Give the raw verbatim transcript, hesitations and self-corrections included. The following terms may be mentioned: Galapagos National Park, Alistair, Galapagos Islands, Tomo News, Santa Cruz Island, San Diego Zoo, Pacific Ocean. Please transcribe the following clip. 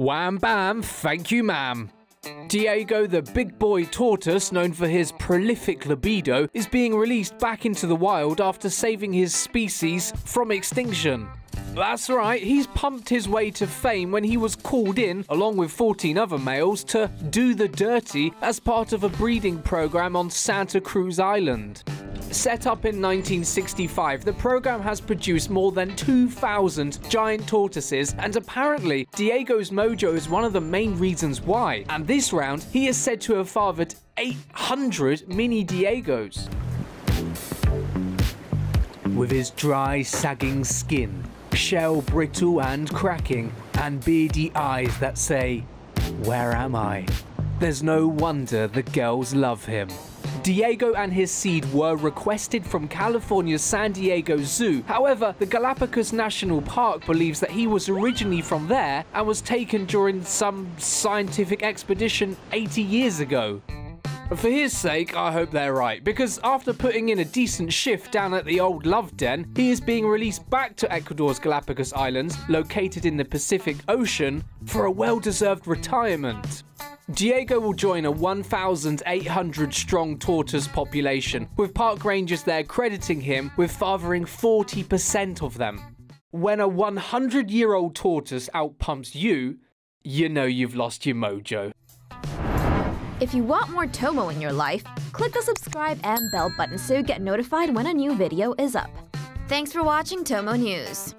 Wham bam, thank you ma'am. Diego the big boy tortoise, known for his prolific libido, is being released back into the wild after saving his species from extinction. That's right, he's pumped his way to fame when he was called in, along with fourteen other males, to do the dirty as part of a breeding program on Santa Cruz Island. Set up in nineteen sixty-five, the program has produced more than two thousand giant tortoises, and apparently Diego's mojo is one of the main reasons why. And this round, he is said to have fathered eight hundred mini Diegos. With his dry, sagging skin, shell brittle and cracking, and beady eyes that say, "Where am I?" There's no wonder the girls love him. Diego and his seed were requested from California's San Diego Zoo. However, the Galapagos National Park believes that he was originally from there and was taken during some scientific expedition eighty years ago. For his sake, I hope they're right, because after putting in a decent shift down at the old love den, he is being released back to Ecuador's Galapagos Islands, located in the Pacific Ocean, for a well-deserved retirement. Diego will join a one thousand eight hundred strong tortoise population, with park rangers there crediting him with fathering forty percent of them. When a hundred-year-old tortoise outpumps you, you know you've lost your mojo. If you want more Tomo in your life, click the subscribe and bell button so you get notified when a new video is up. Thanks for watching Tomo News.